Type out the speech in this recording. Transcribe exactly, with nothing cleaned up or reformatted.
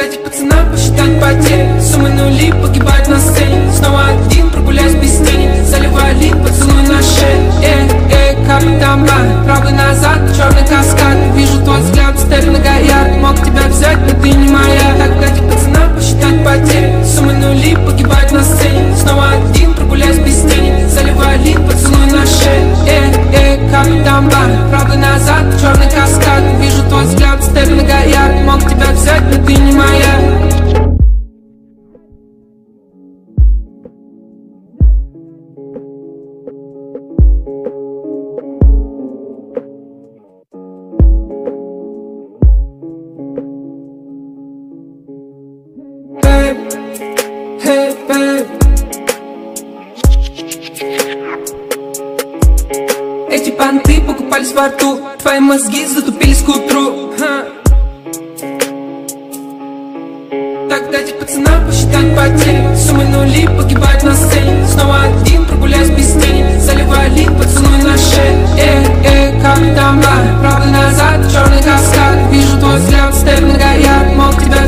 дать пацанам посчитать потери. Суммы нули, погибать на сцене. Снова один, прогуляюсь без тени. Заливали поцелуй на шею. Эй, эй, капли дома. Правый назад, черный каскад. Вижу твой взгляд, степь на горят. Мог тебя взять, но ты не моя. Так дать пацанам посчитать потери. Суммы нули, погибать на сцене. Снова один, прогуляюсь без тени. Заливали поцелуй на шею. Эй, эй, капли дома. Правый назад, черный каскад. Вижу твой взгляд, степь на горят. Мог тебя взять, но ты не моя. Эти понты покупались во рту. Твои мозги затупились к утру. Ха. Так дайте пацанам посчитать потери. Суммы нули, погибать на сцене. Снова один, прогуляюсь без тени. Заливали поцелуй на шею. Эй, эй, как там, правый назад, черный каскад. Вижу твой взгляд, степь на горят. Мог тебя